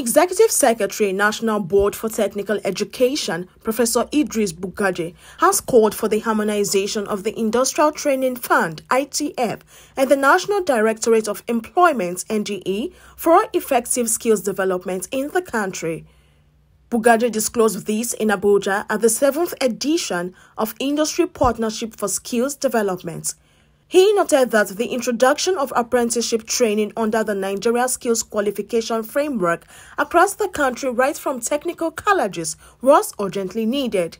Executive Secretary, National Board for Technical Education, Professor Idris Bugaje, has called for the harmonization of the Industrial Training Fund, ITF, and the National Directorate of Employment, NDE, for effective skills development in the country. Bugaje disclosed this in Abuja at the 7th edition of Industry Partnership for Skills Development. He noted that the introduction of apprenticeship training under the Nigeria Skills Qualification Framework across the country right from technical colleges was urgently needed.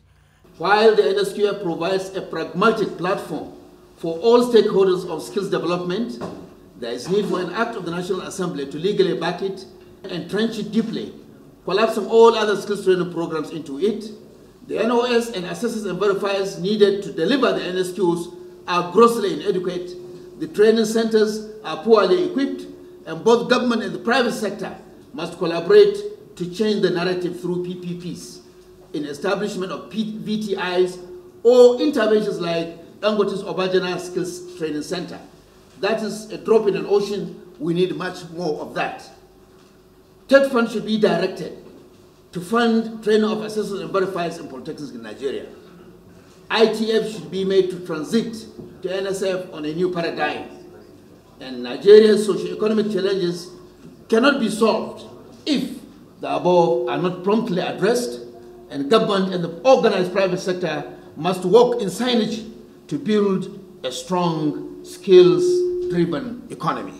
While the NSQF provides a pragmatic platform for all stakeholders of skills development, there is need for an act of the National Assembly to legally back it, entrench it deeply, collapsing all other skills training programs into it. The NOS and assessors and verifiers needed to deliver the NSQs are grossly inadequate, the training centers are poorly equipped, and both government and the private sector must collaborate to change the narrative through PPPs in establishment of VTIs or interventions like Ngotis Obajana Skills Training Center. That is a drop in an ocean. We need much more of that. TED Fund should be directed to fund training of assessors and verifiers and polytechnics in Nigeria. ITF should be made to transit to NSF on a new paradigm. And Nigeria's socio-economic challenges cannot be solved if the above are not promptly addressed, and government and the organized private sector must work in synergy to build a strong, skills-driven economy.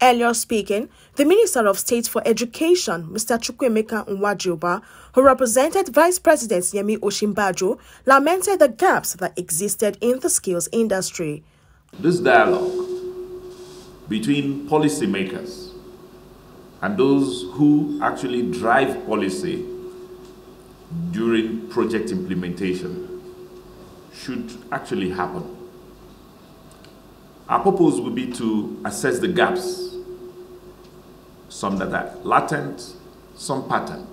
Earlier speaking, the Minister of State for Education, Mr. Chukwuemeka Nwajiuba, who represented Vice President Yemi Osinbajo, lamented the gaps that existed in the skills industry. This dialogue between policymakers and those who actually drive policy during project implementation should actually happen. Our purpose will be to assess the gaps, some that are latent, some patent,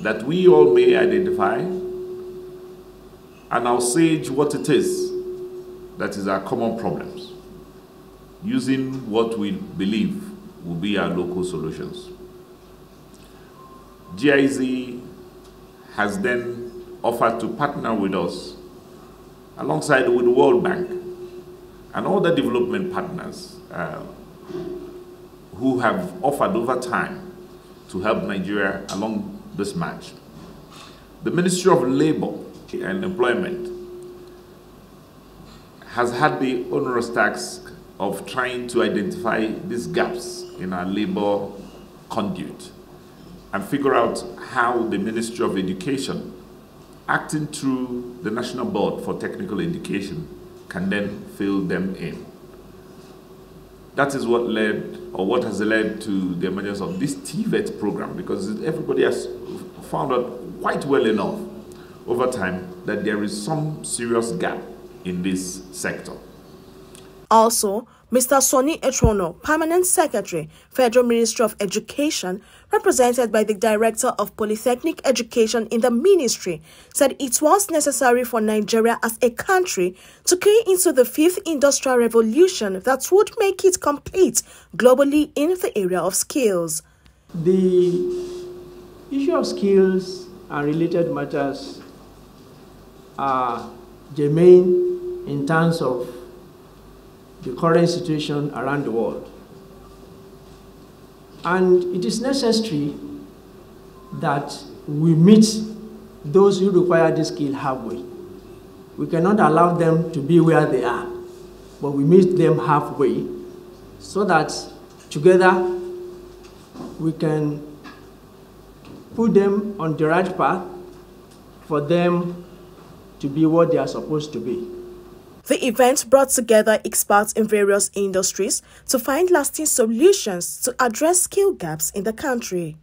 that we all may identify, and I'll sage what it is that is our common problems, using what we believe will be our local solutions. GIZ has then offered to partner with us alongside with the World Bank and all the development partners who have offered over time to help Nigeria along this march. The Ministry of Labor and Employment has had the onerous task of trying to identify these gaps in our labor conduit and figure out how the Ministry of Education, acting through the National Board for Technical Education, can then fill them in. That is what led, or what has led to the emergence of this TVET program, because everybody has found out quite well enough over time that there is some serious gap in this sector. Also, Mr. Sonny Echono, Permanent Secretary, Federal Ministry of Education, represented by the Director of Polytechnic Education in the ministry, said it was necessary for Nigeria as a country to key into the 5th Industrial Revolution that would make it complete globally in the area of skills. The issue of skills and related matters are germane in terms of the current situation around the world. And it is necessary that we meet those who require this skill halfway. We cannot allow them to be where they are, but we meet them halfway so that together we can put them on the right path for them to be what they are supposed to be. The event brought together experts in various industries to find lasting solutions to address skill gaps in the country.